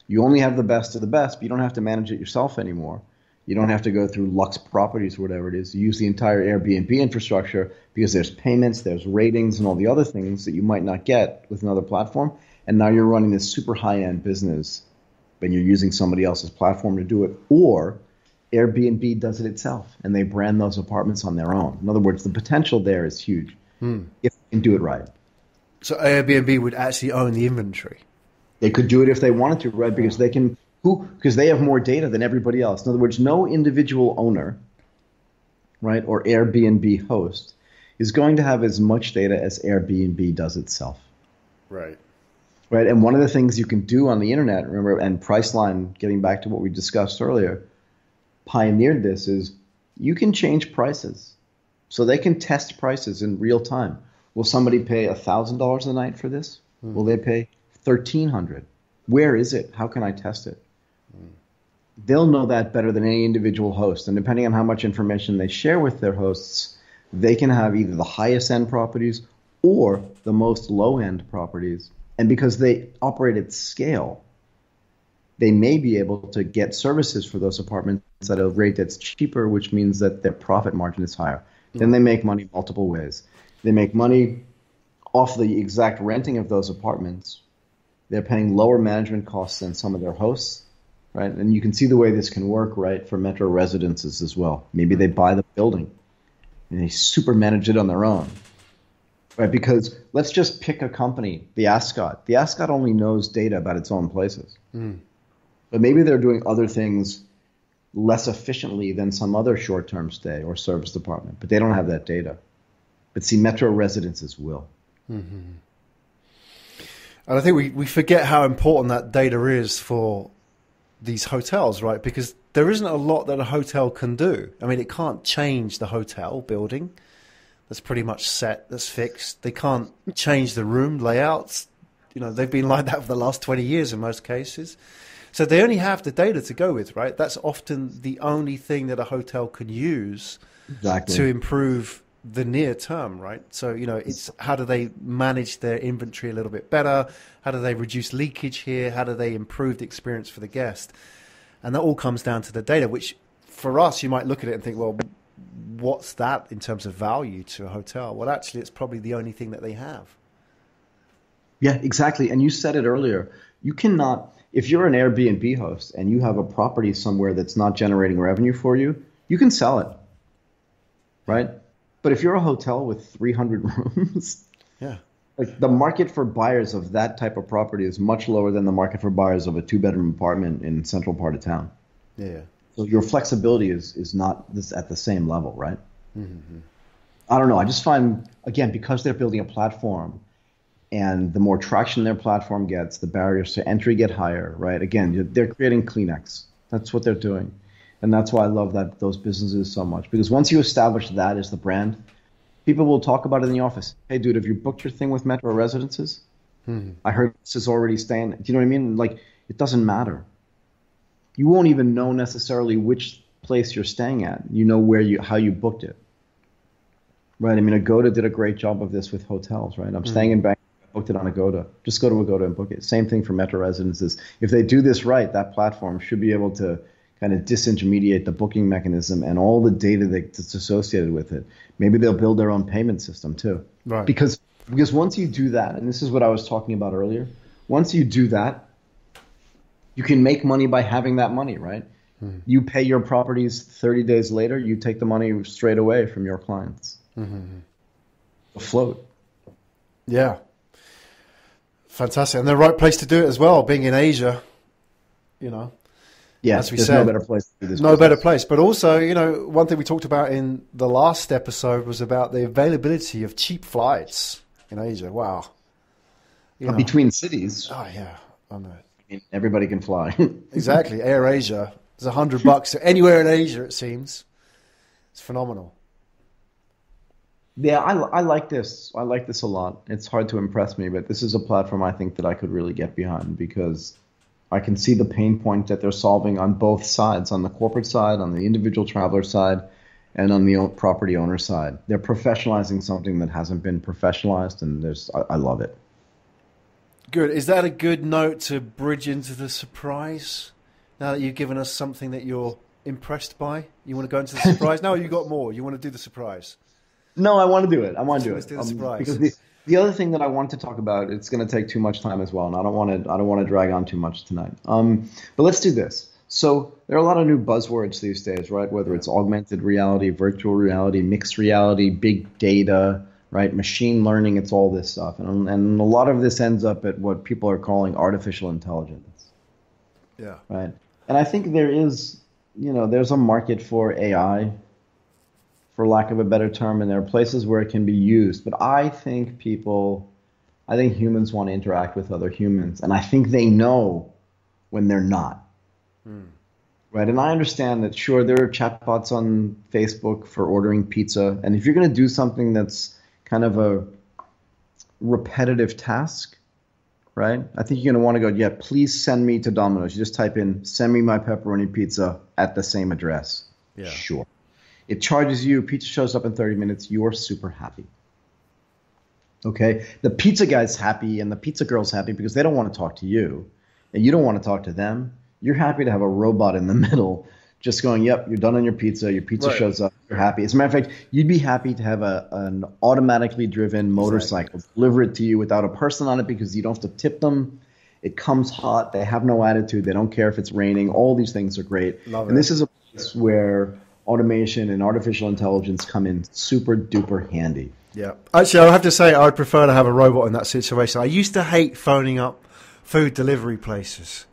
you only have the best of the best, but you don't have to manage it yourself anymore. You don't have to go through Lux Properties or whatever it is. You use the entire Airbnb infrastructure because there's payments, there's ratings, and all the other things that you might not get with another platform. And now you're running this super high-end business, and you're using somebody else's platform to do it, or Airbnb does it itself, and they brand those apartments on their own. In other words, the potential there is huge hmm. if they can do it right. So Airbnb would actually own the inventory? They could do it if they wanted to, right? Because they can, who, because they have more data than everybody else. In other words, no individual owner, right, or Airbnb host is going to have as much data as Airbnb does itself. Right. Right, and one of the things you can do on the internet, remember, and Priceline, getting back to what we discussed earlier, pioneered this, is you can change prices. So they can test prices in real time. Will somebody pay one thousand dollars a night for this? Mm. Will they pay one thousand three hundred dollars? Where is it? How can I test it? Mm. They'll know that better than any individual host. And depending on how much information they share with their hosts, they can have either the highest end properties or the most low end properties. And because they operate at scale, they may be able to get services for those apartments at a rate that's cheaper, which means that their profit margin is higher. Mm-hmm. Then they make money multiple ways. They make money off the exact renting of those apartments. They're paying lower management costs than some of their hosts, right? And you can see the way this can work, right, for Metro Residences as well. Maybe they buy the building and they super manage it on their own. Right, because let's just pick a company, the Ascot. The Ascot only knows data about its own places. Mm. But maybe they're doing other things less efficiently than some other short-term stay or service department, but they don't have that data. But see, Metro Residences will. Mm-hmm. And I think we, we forget how important that data is for these hotels, right? Because there isn't a lot that a hotel can do. I mean, it can't change the hotel building. That's pretty much set, that's fixed. They can't change the room layouts. You know, they've been like that for the last twenty years in most cases. So they only have the data to go with, right? That's often the only thing that a hotel can use exactly. to improve the near term, right? So, you know, it's how do they manage their inventory a little bit better? How do they reduce leakage here? How do they improve the experience for the guest? And that all comes down to the data, which for us, you might look at it and think, well, what's that in terms of value to a hotel? Well, actually, it's probably the only thing that they have. Yeah, exactly. And you said it earlier. You cannot, if you're an Airbnb host and you have a property somewhere that's not generating revenue for you, you can sell it, right? But if you're a hotel with three hundred rooms, yeah, like the market for buyers of that type of property is much lower than the market for buyers of a two-bedroom apartment in central part of town. Yeah. So your flexibility is, is not this at the same level, right? Mm-hmm. I don't know. I just find, again, because they're building a platform and the more traction their platform gets, the barriers to entry get higher, right? Again, they're creating Kleenex. That's what they're doing. And that's why I love that those businesses so much, because once you establish that as the brand, people will talk about it in the office. Hey, dude, have you booked your thing with Metro Residences? Mm-hmm. I heard this is already staying. Do you know what I mean? Like, it doesn't matter. You won't even know necessarily which place you're staying at. You know where you how you booked it, right? I mean, Agoda did a great job of this with hotels, right? I'm mm-hmm. staying in Bangkok. I booked it on Agoda. Just go to Agoda and book it. Same thing for Metro Residences. If they do this right, that platform should be able to kind of disintermediate the booking mechanism and all the data that's associated with it. Maybe they'll build their own payment system too, right? Because because once you do that, and this is what I was talking about earlier, once you do that, you can make money by having that money, right? Mm-hmm. You pay your properties thirty days later, you take the money straight away from your clients. Mm-hmm. afloat. Yeah. Fantastic. And the right place to do it as well, being in Asia, you know. Yeah, as we said, no better place to do this. No business. better place. But also, you know, one thing we talked about in the last episode was about the availability of cheap flights in Asia. Wow. You know. Between cities. Oh, yeah. I know. I mean, everybody can fly. Exactly. Air Asia. It's a hundred bucks anywhere in Asia, it seems. It's phenomenal. Yeah, I, I like this. I like this a lot. It's hard to impress me, but this is a platform I think that I could really get behind because I can see the pain point that they're solving on both sides, on the corporate side, on the individual traveler side, and on the property owner side. They're professionalizing something that hasn't been professionalized, and there's I, I love it. Good. Is that a good note to bridge into the surprise? Now that you've given us something that you're impressed by, you want to go into the surprise? No, you got more. You want to do the surprise? No, I want to do it. I want to do Let's it. Let's do the um, surprise. Because the, the other thing that I want to talk about, it's going to take too much time as well, and I don't want to. I don't want to drag on too much tonight. Um, but let's do this. So there are a lot of new buzzwords these days, right? Whether it's augmented reality, virtual reality, mixed reality, big data, right? Machine learning. It's all this stuff, and and a lot of this ends up at what people are calling artificial intelligence. Yeah. Right. And I think there is, you know, there's a market for A I. For lack of a better term, and there are places where it can be used. But I think people, I think humans want to interact with other humans, and I think they know when they're not. Hmm. Right? And I understand that, sure, there are chatbots on Facebook for ordering pizza, and if you're going to do something that's kind of a repetitive task, right, I think you're going to want to go, yeah, please send me to Domino's. You just type in, send me my pepperoni pizza at the same address. Yeah. Sure. It charges you. Pizza shows up in thirty minutes. You're super happy. Okay? The pizza guy's happy and the pizza girl's happy because they don't want to talk to you. And you don't want to talk to them. You're happy to have a robot in the middle just going, yep, you're done on your pizza. Your pizza right. shows up. You're happy. As a matter of fact, you'd be happy to have a an automatically driven motorcycle exactly. deliver it to you without a person on it because you don't have to tip them. It comes hot. They have no attitude. They don't care if it's raining. All these things are great. Love and it. This is a place where automation and artificial intelligence come in super duper handy. Yeah. Actually, I have to say I'd prefer to have a robot in that situation. I used to hate phoning up food delivery places.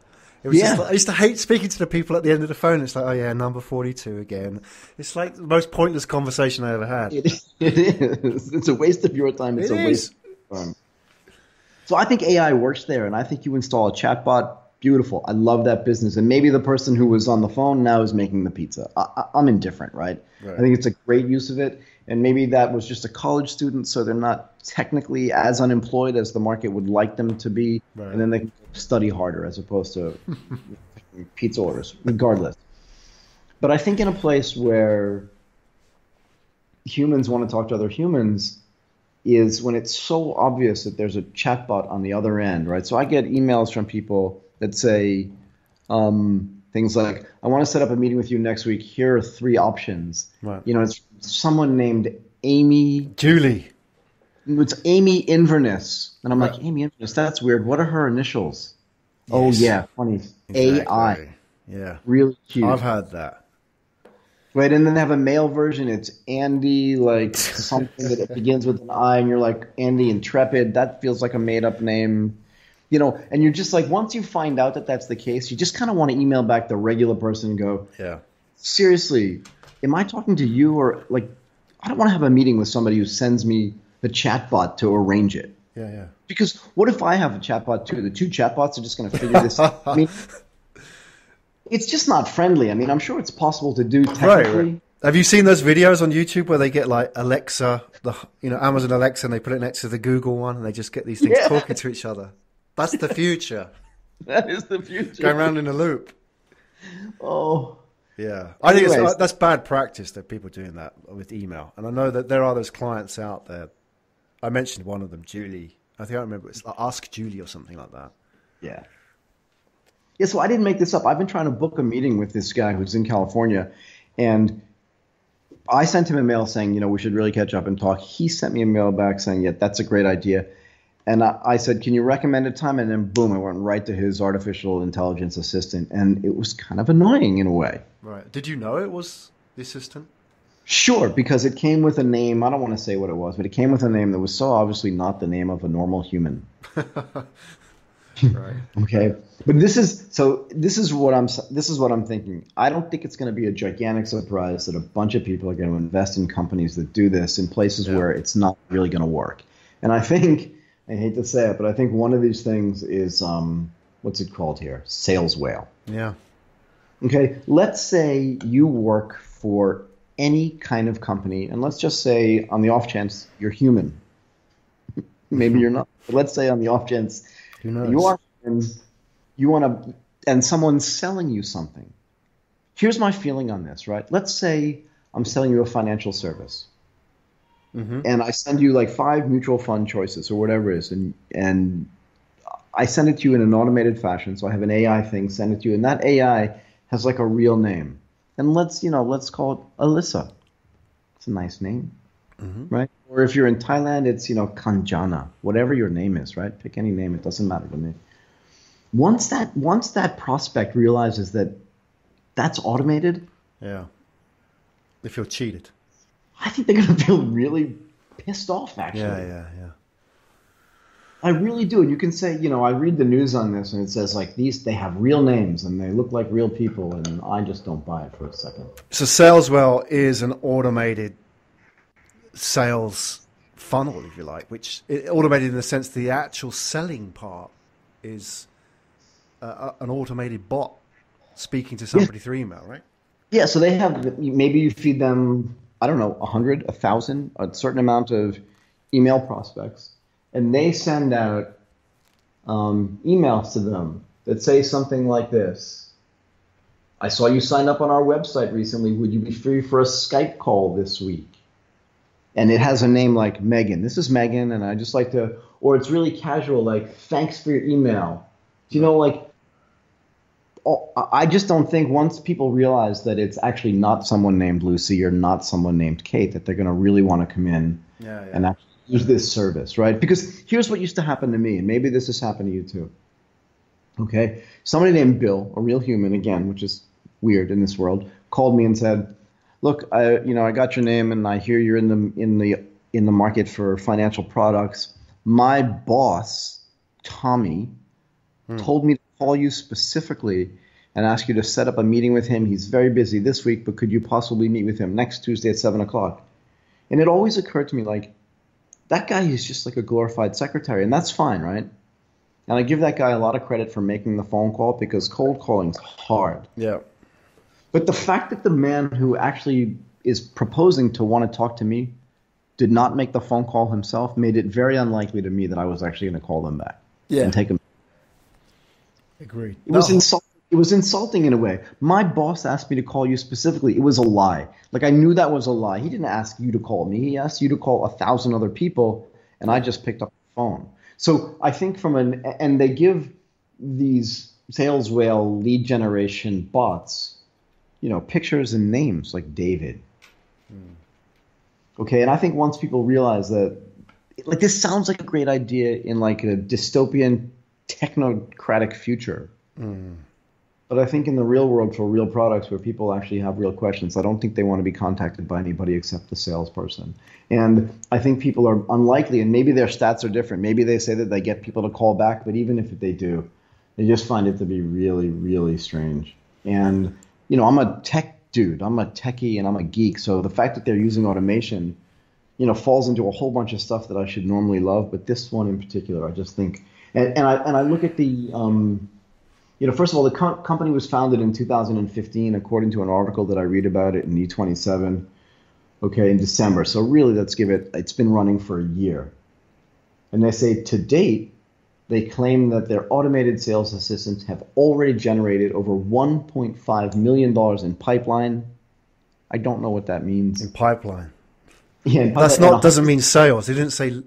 It was yeah. just like, I used to hate speaking to the people at the end of the phone. It's like, oh yeah, number forty-two again. It's like the most pointless conversation I ever had. It is. It is. It's a waste of your time. It's it a is. waste of time. So I think A I works there, and I think you install a chatbot. Beautiful. I love that business. And maybe the person who was on the phone now is making the pizza. I, I'm indifferent, right? right? I think it's a great use of it. And maybe that was just a college student, so they're not technically as unemployed as the market would like them to be. Right. And then they can study harder as opposed to pizza orders, regardless. But I think in a place where humans want to talk to other humans is when it's so obvious that there's a chatbot on the other end, right? So I get emails from people that say um, things like, I want to set up a meeting with you next week. Here are three options. Right. You know, it's someone named Amy. Julie. It's Amy Inverness. And I'm right. like, Amy Inverness, that's weird. What are her initials? Yes. Oh, yeah, funny. Exactly. A I. Yeah. Really cute. I've heard that. Right, and then they have a male version. It's Andy, like something that it begins with an I, and you're like, Andy Intrepid. That feels like a made-up name. You know, and you're just like, once you find out that that's the case, you just kind of want to email back the regular person and go, yeah, seriously, am I talking to you? Or like, I don't want to have a meeting with somebody who sends me the chatbot to arrange it. Yeah, yeah. Because what if I have a chatbot too? The two chatbots are just going to figure this out. I mean, it's just not friendly. I mean, I'm sure it's possible to do technically. Right, right. Have you seen those videos on YouTube where they get like Alexa, the you know Amazon Alexa, and they put it next to the Google one, and they just get these things yeah. talking to each other? That's the future. That is the future. Going around in a loop. Oh. Yeah. I Anyways. think it's, that's bad practice that people are doing that with email. And I know that there are those clients out there. I mentioned one of them, Julie. I think I remember it's like Ask Julie or something like that. Yeah. Yeah, so I didn't make this up. I've been trying to book a meeting with this guy who's in California, and I sent him a mail saying, you know, we should really catch up and talk. He sent me a mail back saying, yeah, that's a great idea. And I, I said, can you recommend a time? And then, boom, I went right to his artificial intelligence assistant, and it was kind of annoying in a way. Right. Did you know it was the assistant? Sure, because it came with a name. I don't want to say what it was, but it came with a name that was so obviously not the name of a normal human. Right. Okay. But this is so. This is what I'm. This is what I'm thinking. I don't think it's going to be a gigantic surprise that a bunch of people are going to invest in companies that do this in places yeah. where it's not really going to work. And I think I hate to say it, but I think one of these things is um, what's it called here? SalesWhale. Yeah. Okay. Let's say you work for any kind of company, and let's just say on the off chance you're human. Maybe you're not. But let's say on the off chance. Who knows? You are, and you want to, and someone's selling you something. Here's my feeling on this, right? Let's say I'm selling you a financial service, mm-hmm. and I send you like five mutual fund choices or whatever it is, and and I send it to you in an automated fashion. So I have an A I thing send it to you, and that A I has like a real name. And let's you know, let's call it Alyssa. It's a nice name, mm-hmm. right? Or if you're in Thailand, it's, you know, Kanjana, whatever your name is, right? Pick any name. It doesn't matter to me. Once that once that prospect realizes that that's automated. Yeah. They feel cheated. I think they're going to feel really pissed off, actually. Yeah, yeah, yeah. I really do. And you can say, you know, I read the news on this and it says like these, they have real names and they look like real people. And I just don't buy it for a second. So SalesWhale is an automated sales funnel, if you like, which it automated in the sense the actual selling part is uh, an automated bot speaking to somebody yeah. through email, right? Yeah. So they have, maybe you feed them, I don't know, a hundred, a thousand, a certain amount of email prospects, and they send out um, emails to them that say something like this. I saw you sign up on our website recently. Would you be free for a Skype call this week? And it has a name like Megan. This is Megan, and I just like to, or it's really casual, like, thanks for your email. You know, like, oh, I just don't think once people realize that it's actually not someone named Lucy or not someone named Kate, that they're going to really want to come in yeah, yeah. and actually use this service, right? Because here's what used to happen to me, and maybe this has happened to you too. Okay? Somebody named Bill, a real human, again, which is weird in this world, called me and said, look, I, you know, I got your name, and I hear you're in the in the in the market for financial products. My boss, Tommy, hmm. told me to call you specifically and ask you to set up a meeting with him. He's very busy this week, but could you possibly meet with him next Tuesday at seven o'clock? And it always occurred to me, like, that guy is just like a glorified secretary, and that's fine, right? And I give that guy a lot of credit for making the phone call because cold calling's hard. Yeah. But the fact that the man who actually is proposing to want to talk to me did not make the phone call himself made it very unlikely to me that I was actually going to call them back yeah. and take them. Agreed. It, no. was insult- it was insulting in a way. My boss asked me to call you specifically. It was a lie. Like, I knew that was a lie. He didn't ask you to call me. He asked you to call a thousand other people, and I just picked up the phone. So I think from an – and they give these SalesWhale lead generation bots – you know, pictures and names like David. Hmm. Okay, and I think once people realize that, like, this sounds like a great idea in like a dystopian technocratic future. Hmm. But I think in the real world for real products where people actually have real questions, I don't think they want to be contacted by anybody except the salesperson. And I think people are unlikely, and maybe their stats are different. Maybe they say that they get people to call back, but even if they do, they just find it to be really, really strange. And you know, I'm a tech dude, I'm a techie, and I'm a geek. So the fact that they're using automation, you know, falls into a whole bunch of stuff that I should normally love. But this one in particular, I just think, and, and I and I look at the, um, you know, first of all, the co- company was founded in two thousand fifteen, according to an article that I read about it in E twenty-seven, okay, in December. So really, let's give it, it's been running for a year. And they say to date, they claim that their automated sales assistants have already generated over one point five million dollars in pipeline. I don't know what that means. In pipeline. Yeah, in that's pipeline. Not doesn't mean sales. They didn't say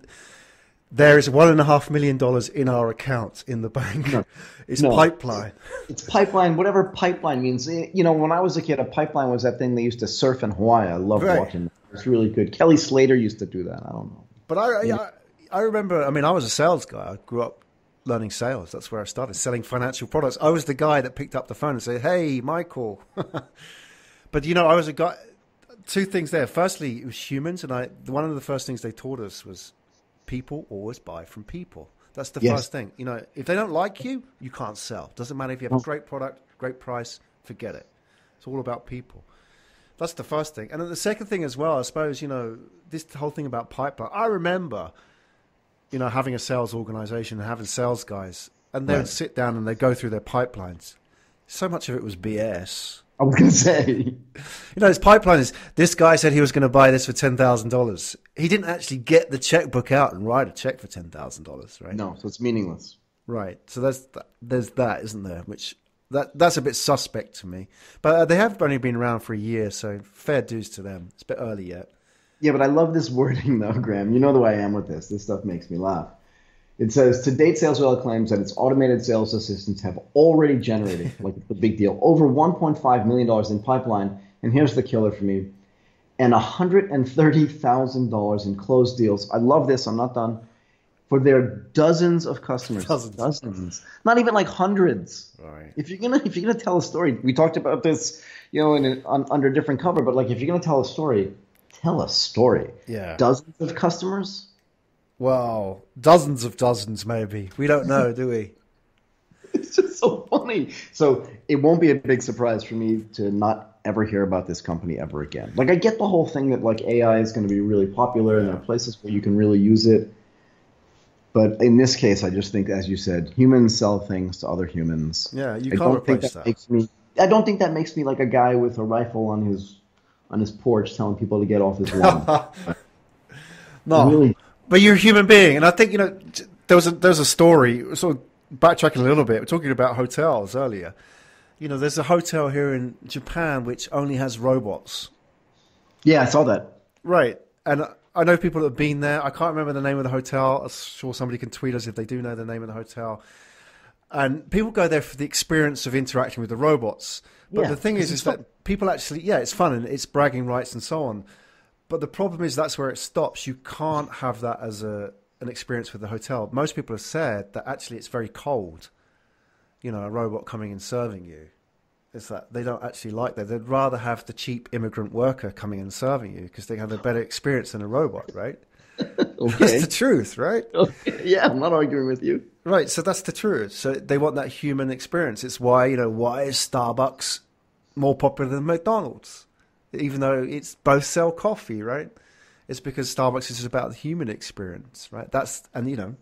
there is one and a half million dollars in our account in the bank. No. It's no. pipeline. It's pipeline. Whatever pipeline means. You know, when I was a kid, a pipeline was that thing they used to surf in Hawaii. I loved right. watching. It's really good. Kelly Slater used to do that. I don't know. But I, I, I, I remember. I mean, I was a sales guy. I grew up learning sales. That's where I started, selling financial products. I was the guy that picked up the phone and said, hey, Michael. But, you know, I was a guy, two things there. Firstly, it was humans, and I. One of the first things they taught us was people always buy from people. That's the yes. first thing. You know, if they don't like you, you can't sell. Doesn't matter if you have a great product, great price, forget it. It's all about people. That's the first thing. And then the second thing as well, I suppose, you know, this whole thing about pipeline. I remember, you know, having a sales organization and having sales guys, and they would right. sit down and they'd go through their pipelines. So much of it was B S. I was going to say. You know, his pipeline is, this guy said he was going to buy this for ten thousand dollars. He didn't actually get the checkbook out and write a check for ten thousand dollars, right? No, so it's meaningless. Right. So that's th- there's that, isn't there? Which that that's a bit suspect to me. But uh, they have only been around for a year, so fair dues to them. It's a bit early yet. Yeah, but I love this wording, though, Graham. You know the way I am with this. This stuff makes me laugh. It says, to date, SalesWhale claims that its automated sales assistants have already generated, like it's a big deal, over one point five million dollars in pipeline. And here's the killer for me. And one hundred thirty thousand dollars in closed deals. I love this. I'm not done. For their dozens of customers. Dozens. Dozens. Not even like hundreds. Right. If you're gonna, if you're gonna tell a story, we talked about this, you know, in an, on, under a different cover. But like, if you're gonna tell a story, tell a story. Yeah. Dozens of customers. Wow, dozens of dozens, maybe. We don't know, do we? It's just so funny. So it won't be a big surprise for me to not ever hear about this company ever again. Like, I get the whole thing that, like, A I is going to be really popular and there are places where you can really use it. But in this case, I just think, as you said, humans sell things to other humans. Yeah, you I can't replace that. that. Makes me, I don't think that makes me like a guy with a rifle on his on his porch telling people to get off his lawn. No. Really, but you're a human being, and I think, you know, there was a, there was a story, sort of backtracking a little bit, we're talking about hotels earlier. You know, there's a hotel here in Japan which only has robots. Yeah, I saw that. Right, and I know people that have been there. I can't remember the name of the hotel. I'm sure somebody can tweet us if they do know the name of the hotel. And people go there for the experience of interacting with the robots. But yeah, the thing is, is fun. that people actually, yeah, it's fun and it's bragging rights and so on. But the problem is that's where it stops. You can't have that as a an experience with the hotel. Most people have said that actually it's very cold, you know, a robot coming and serving you. It's that they don't actually like that. They'd rather have the cheap immigrant worker coming and serving you because they have a better experience than a robot, right? Okay. That's the truth, right? Okay. Yeah, I'm not arguing with you. Right, so that's the truth. So they want that human experience. It's why, you know, why is Starbucks more popular than McDonald's? Even though it's both sell coffee, right? It's because Starbucks is about the human experience, right? That's, and you know,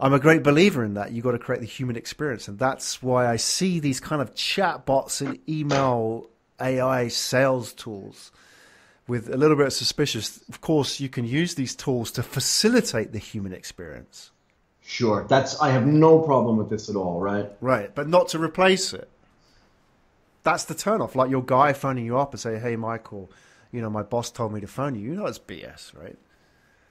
I'm a great believer in that. You've got to create the human experience. And that's why I see these kind of chat bots and email A I sales tools with a little bit of suspicious. Of course, you can use these tools to facilitate the human experience. Sure. That's, I have no problem with this at all, right? Right. But not to replace it. That's the turnoff. Like your guy phoning you up and say, "Hey, Michael, you know my boss told me to phone you." You know it's B S, right?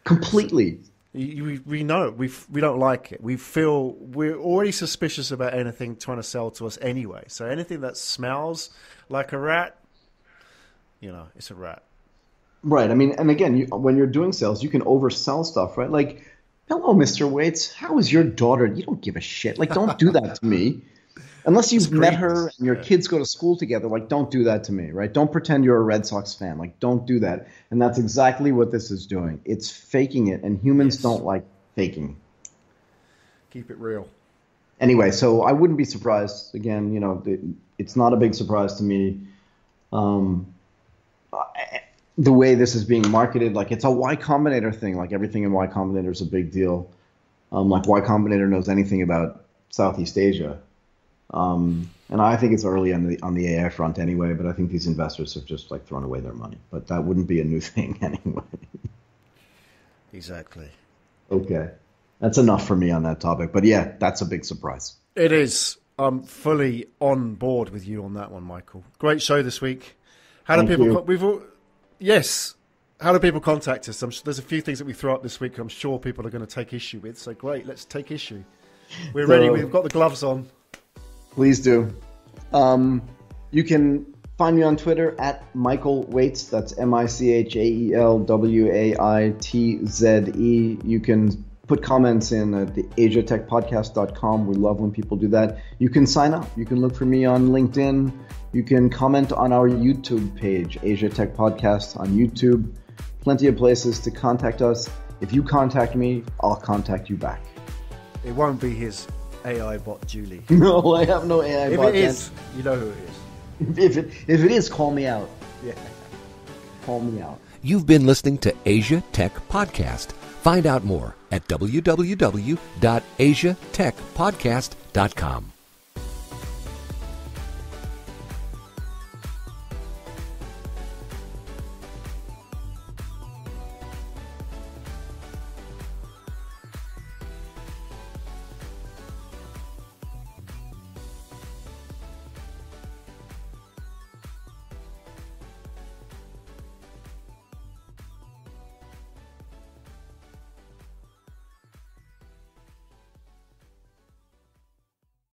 Completely. You, we, we know we we don't like it. We feel we're already suspicious about anything trying to sell to us anyway. So anything that smells like a rat, you know, it's a rat. Right. I mean, and again, you, when you're doing sales, you can oversell stuff, right? Like, "Hello, Mister Waits. How is your daughter?" You don't give a shit. Like, don't do that to me. Unless you've met her and your yeah. kids go to school together, like, don't do that to me, right? Don't pretend you're a Red Sox fan. Like, don't do that. And that's exactly what this is doing. It's faking it, and humans yes. don't like faking. Keep it real. Anyway, so I wouldn't be surprised. Again, you know, it's not a big surprise to me. Um, the way this is being marketed, like, it's a Y Combinator thing. Like, everything in Y Combinator is a big deal. Um, like, Y Combinator knows anything about Southeast Asia. Um, and I think it's early on the on the A I front anyway, but I think these investors have just like thrown away their money. But that wouldn't be a new thing anyway. Exactly. Okay. That's enough for me on that topic. But yeah, that's a big surprise. It is. I'm fully on board with you on that one, Michael. Great show this week. How do Thank people? Con- we've all, yes. How do people contact us? I'm sure there's a few things that we throw up this week. I'm sure people are going to take issue with. So great, let's take issue. We're so, ready. We've got the gloves on. Please do. Um, you can find me on Twitter at Michael Waitz. That's M I C H A E L W A I T Z E. You can put comments in at the asia tech podcast dot com. We love when people do that. You can sign up. You can look for me on LinkedIn. You can comment on our YouTube page, Asia Tech Podcast on YouTube. Plenty of places to contact us. If you contact me, I'll contact you back. It won't be his A I bot, Julie. No, I have no A I if bot. If it is, and... you know who it is. If it, if it is, call me out. Yeah. Call me out. You've been listening to Asia Tech Podcast. Find out more at w w w dot asia tech podcast dot com.